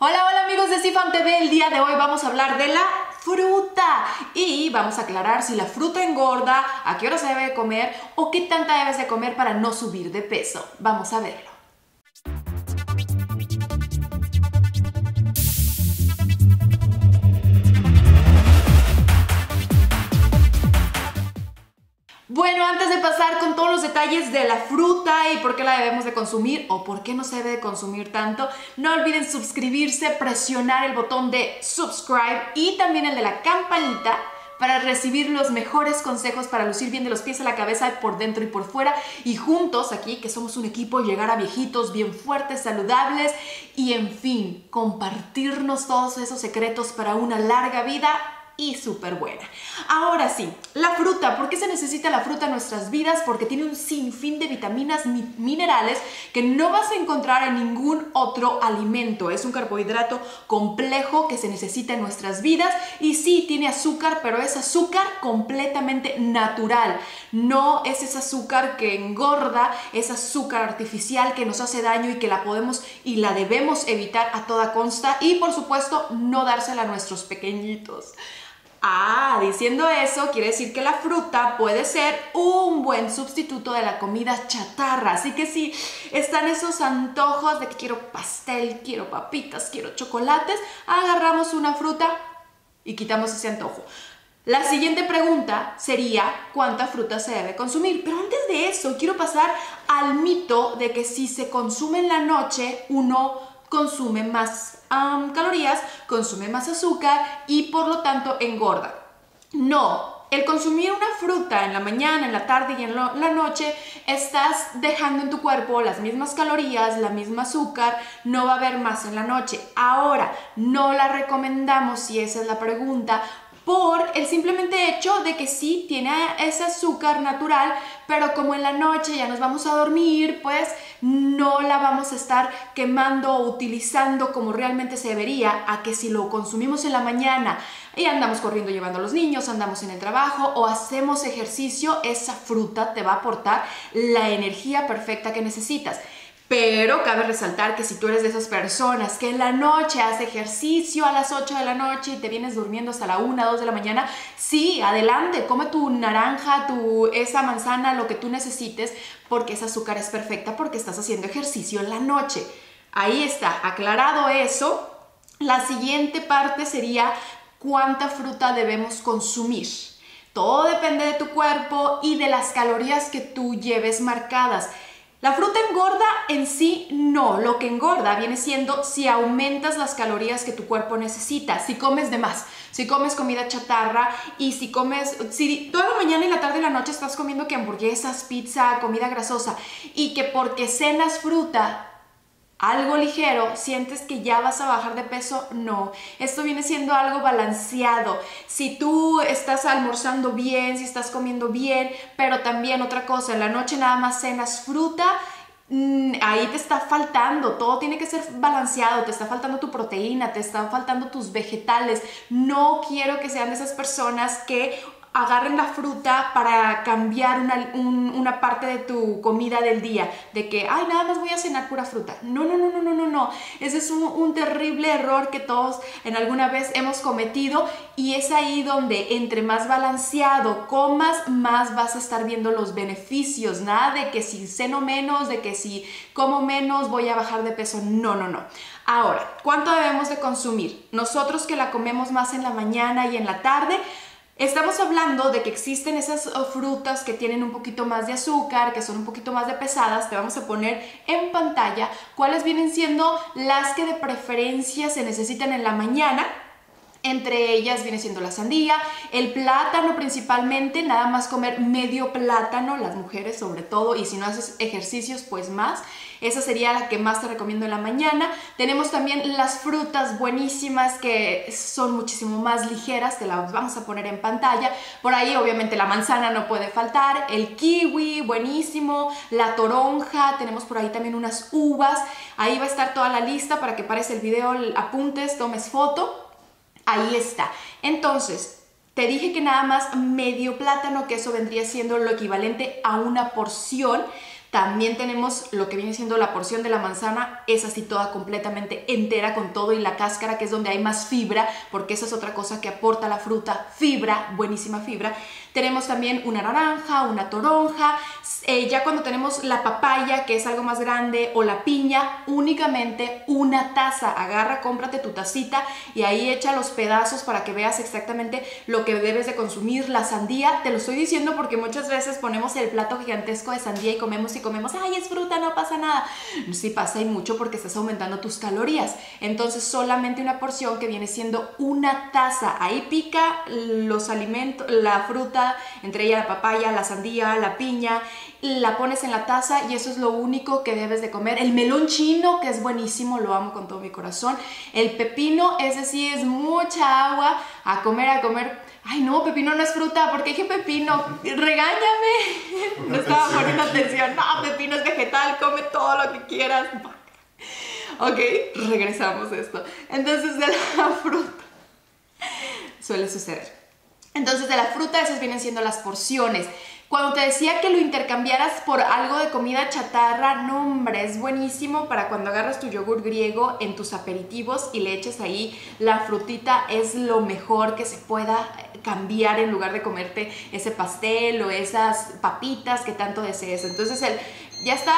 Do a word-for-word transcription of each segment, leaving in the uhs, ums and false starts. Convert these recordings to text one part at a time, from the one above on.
Hola, hola amigos de C F A M T V, el día de hoy vamos a hablar de la fruta y vamos a aclarar si la fruta engorda, a qué hora se debe de comer o qué tanta debes de comer para no subir de peso. Vamos a verlo. Bueno, antes de pasar con todos los detalles de la fruta y por qué la debemos de consumir o por qué no se debe de consumir tanto, no olviden suscribirse, presionar el botón de subscribe y también el de la campanita para recibir los mejores consejos para lucir bien de los pies a la cabeza, por dentro y por fuera, y juntos aquí, que somos un equipo, llegar a viejitos bien fuertes, saludables y, en fin, compartirnos todos esos secretos para una larga vida y súper buena. Ahora sí, la fruta. ¿Por qué se necesita la fruta en nuestras vidas? Porque tiene un sinfín de vitaminas, minerales que no vas a encontrar en ningún otro alimento. Es un carbohidrato complejo que se necesita en nuestras vidas, y sí, tiene azúcar, pero es azúcar completamente natural. No es ese azúcar que engorda, es azúcar artificial que nos hace daño y que la podemos y la debemos evitar a toda costa, y por supuesto no dársela a nuestros pequeñitos. Ah, diciendo eso, quiere decir que la fruta puede ser un buen sustituto de la comida chatarra. Así que si están esos antojos de que quiero pastel, quiero papitas, quiero chocolates, agarramos una fruta y quitamos ese antojo. La siguiente pregunta sería cuánta fruta se debe consumir, pero antes de eso quiero pasar al mito de que si se consume en la noche uno consume más um, calorías, consume más azúcar y por lo tanto engorda. No, el consumir una fruta en la mañana, en la tarde y en lo, la noche, estás dejando en tu cuerpo las mismas calorías, la misma azúcar, no va a haber más en la noche. Ahora, no la recomendamos, si esa es la pregunta, por el simplemente hecho de que sí tiene ese azúcar natural, pero como en la noche ya nos vamos a dormir, pues no la vamos a estar quemando o utilizando como realmente se debería, a que si lo consumimos en la mañana y andamos corriendo llevando a los niños, andamos en el trabajo o hacemos ejercicio, esa fruta te va a aportar la energía perfecta que necesitas. Pero cabe resaltar que si tú eres de esas personas que en la noche hace ejercicio a las ocho de la noche y te vienes durmiendo hasta la una, dos de la mañana, sí, adelante, come tu naranja, tu, esa manzana, lo que tú necesites, porque ese azúcar es perfecta porque estás haciendo ejercicio en la noche. Ahí está, aclarado eso. La siguiente parte sería cuánta fruta debemos consumir. Todo depende de tu cuerpo y de las calorías que tú lleves marcadas. La fruta engorda en sí no, lo que engorda viene siendo si aumentas las calorías que tu cuerpo necesita, si comes de más, si comes comida chatarra y si comes, si toda la mañana y la tarde y la noche estás comiendo que hamburguesas, pizza, comida grasosa, y que porque cenas fruta, algo ligero, sientes que ya vas a bajar de peso, no. Esto viene siendo algo balanceado. Si tú estás almorzando bien, si estás comiendo bien, pero también otra cosa, en la noche nada más cenas fruta, ahí te está faltando, todo tiene que ser balanceado, te está faltando tu proteína, te están faltando tus vegetales. No quiero que sean de esas personas que agarren la fruta para cambiar una, un, una parte de tu comida del día, de que, ay, nada más voy a cenar pura fruta. No, no, no, no, no, no, no. Ese es un, un terrible error que todos en alguna vez hemos cometido, y es ahí donde entre más balanceado comas, más vas a estar viendo los beneficios. Nada de que si ceno menos, de que si como menos voy a bajar de peso. No, no, no. Ahora, ¿cuánto debemos de consumir? Nosotros que la comemos más en la mañana y en la tarde, estamos hablando de que existen esas frutas que tienen un poquito más de azúcar, que son un poquito más de pesadas. Te vamos a poner en pantalla cuáles vienen siendo las que de preferencia se necesitan en la mañana. Entre ellas viene siendo la sandía, el plátano principalmente, nada más comer medio plátano, las mujeres sobre todo, y si no haces ejercicios, pues más. Esa sería la que más te recomiendo en la mañana. Tenemos también las frutas buenísimas que son muchísimo más ligeras, te las vamos a poner en pantalla. Por ahí obviamente la manzana no puede faltar, el kiwi, buenísimo, la toronja, tenemos por ahí también unas uvas. Ahí va a estar toda la lista para que pares el video, apuntes, tomes foto. Ahí está. Entonces, te dije que nada más medio plátano, que eso vendría siendo lo equivalente a una porción. También tenemos lo que viene siendo la porción de la manzana, es así toda completamente entera con todo y la cáscara, que es donde hay más fibra, porque esa es otra cosa que aporta la fruta, fibra, buenísima fibra. Tenemos también una naranja, una toronja, eh, ya cuando tenemos la papaya, que es algo más grande, o la piña, únicamente una taza. Agarra, cómprate tu tacita y ahí echa los pedazos para que veas exactamente lo que debes de consumir. La sandía, te lo estoy diciendo porque muchas veces ponemos el plato gigantesco de sandía y comemos y comemos, ay, es fruta, no pasa nada. Sí pasa, y mucho, porque estás aumentando tus calorías. Entonces solamente una porción que viene siendo una taza. Ahí pica los alimentos, la fruta, entre ella la papaya, la sandía, la piña, la pones en la taza y eso es lo único que debes de comer. El melón chino, que es buenísimo, lo amo con todo mi corazón. El pepino, ese sí es mucha agua, a comer, a comer. Ay, no, pepino no es fruta, ¿por qué dije pepino? Regáñame, no estaba poniendo atención. No, pepino es vegetal, come todo lo que quieras. Ok, regresamos a esto. Entonces, de la fruta suele suceder. Entonces, de la fruta, esas vienen siendo las porciones. Cuando te decía que lo intercambiaras por algo de comida chatarra, no hombre, es buenísimo para cuando agarras tu yogur griego en tus aperitivos y le eches ahí la frutita. Es lo mejor que se pueda cambiar en lugar de comerte ese pastel o esas papitas que tanto desees. Entonces, el, ya está...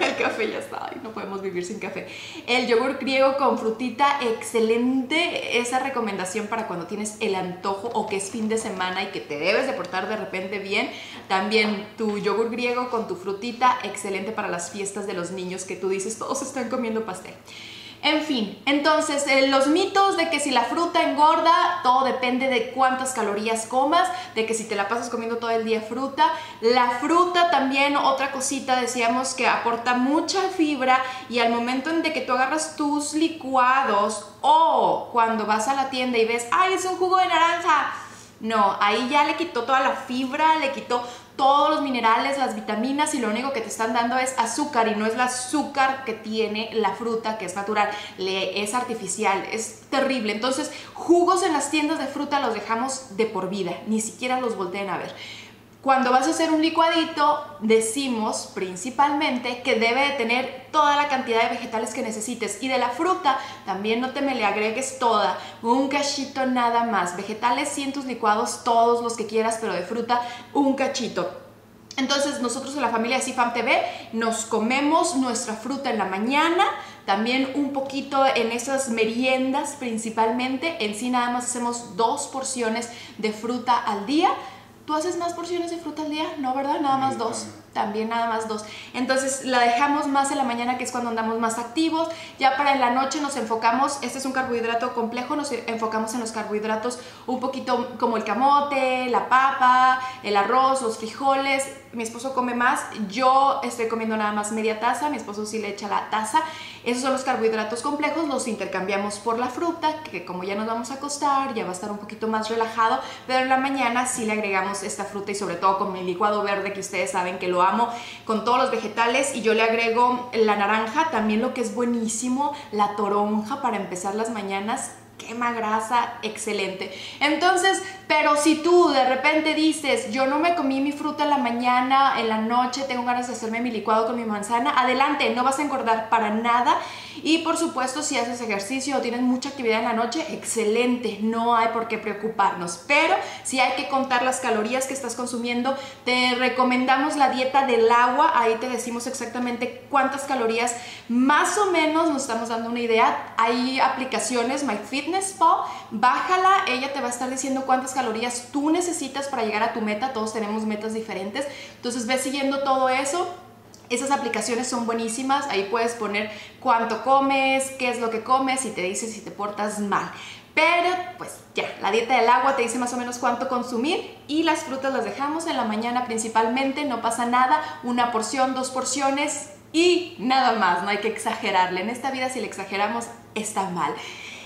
El café ya está, no podemos vivir sin café. El yogur griego con frutita, excelente esa recomendación para cuando tienes el antojo o que es fin de semana y que te debes de portar de repente bien. También tu yogur griego con tu frutita, excelente para las fiestas de los niños, que tú dices, todos están comiendo pastel. En fin, entonces eh, los mitos de que si la fruta engorda, todo depende de cuántas calorías comas, de que si te la pasas comiendo todo el día fruta. La fruta también, otra cosita, decíamos que aporta mucha fibra, y al momento en de que tú agarras tus licuados o cuando vas a la tienda y ves, ¡ay, es un jugo de naranja! No, ahí ya le quitó toda la fibra, le quitó todos los minerales, las vitaminas, y lo único que te están dando es azúcar, y no es el azúcar que tiene la fruta, que es natural, le, es artificial, es terrible. Entonces, jugos en las tiendas de fruta los dejamos de por vida, ni siquiera los volteen a ver. Cuando vas a hacer un licuadito, decimos principalmente que debe de tener toda la cantidad de vegetales que necesites, y de la fruta también no te me le agregues toda, un cachito nada más. Vegetales sí en tus licuados, todos los que quieras, pero de fruta un cachito. Entonces, nosotros en la familia de C F A M T V nos comemos nuestra fruta en la mañana, también un poquito en esas meriendas principalmente. En sí nada más hacemos dos porciones de fruta al día. ¿Tú haces más porciones de fruta al día? No, ¿verdad? Nada más dos. También nada más dos. Entonces la dejamos más en la mañana, que es cuando andamos más activos. Ya para en la noche nos enfocamos, este es un carbohidrato complejo, nos enfocamos en los carbohidratos un poquito como el camote, la papa, el arroz, los frijoles. Mi esposo come más, yo estoy comiendo nada más media taza, mi esposo sí le echa la taza. Esos son los carbohidratos complejos, los intercambiamos por la fruta, que como ya nos vamos a acostar, ya va a estar un poquito más relajado, pero en la mañana sí le agregamos esta fruta, y sobre todo con mi licuado verde, que ustedes saben que lo amo con todos los vegetales, y yo le agrego la naranja, también lo que es buenísimo, la toronja para empezar las mañanas. Quema grasa, excelente. Entonces, pero si tú de repente dices, yo no me comí mi fruta en la mañana, en la noche tengo ganas de hacerme mi licuado con mi manzana, adelante, no vas a engordar para nada. Y por supuesto, si haces ejercicio o tienes mucha actividad en la noche, excelente, no hay por qué preocuparnos. Pero si hay que contar las calorías que estás consumiendo, te recomendamos la dieta del agua, ahí te decimos exactamente cuántas calorías más o menos, nos estamos dando una idea. Hay aplicaciones, MyFitnessPal, bájala, ella te va a estar diciendo cuántas calorías tú necesitas para llegar a tu meta, todos tenemos metas diferentes, entonces ve siguiendo todo eso. Esas aplicaciones son buenísimas, ahí puedes poner cuánto comes, qué es lo que comes, y te dice si te portas mal. Pero pues ya, la dieta del agua te dice más o menos cuánto consumir, y las frutas las dejamos en la mañana principalmente, no pasa nada, una porción, dos porciones y nada más, no hay que exagerarle. En esta vida si le exageramos está mal.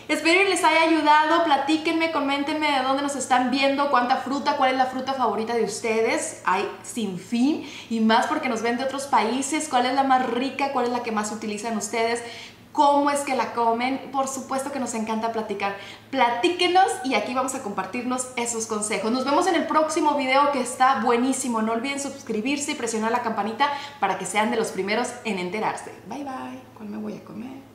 Espero que les haya ayudado, platíquenme, coméntenme de dónde nos están viendo, cuánta fruta, cuál es la fruta favorita de ustedes. Hay sin fin, y más porque nos ven de otros países, cuál es la más rica, cuál es la que más utilizan ustedes. cómo es que la comen. Por supuesto que nos encanta platicar. Platíquenos y aquí vamos a compartirnos esos consejos. Nos vemos en el próximo video que está buenísimo. No olviden suscribirse y presionar la campanita para que sean de los primeros en enterarse. Bye, bye. ¿Cuál me voy a comer?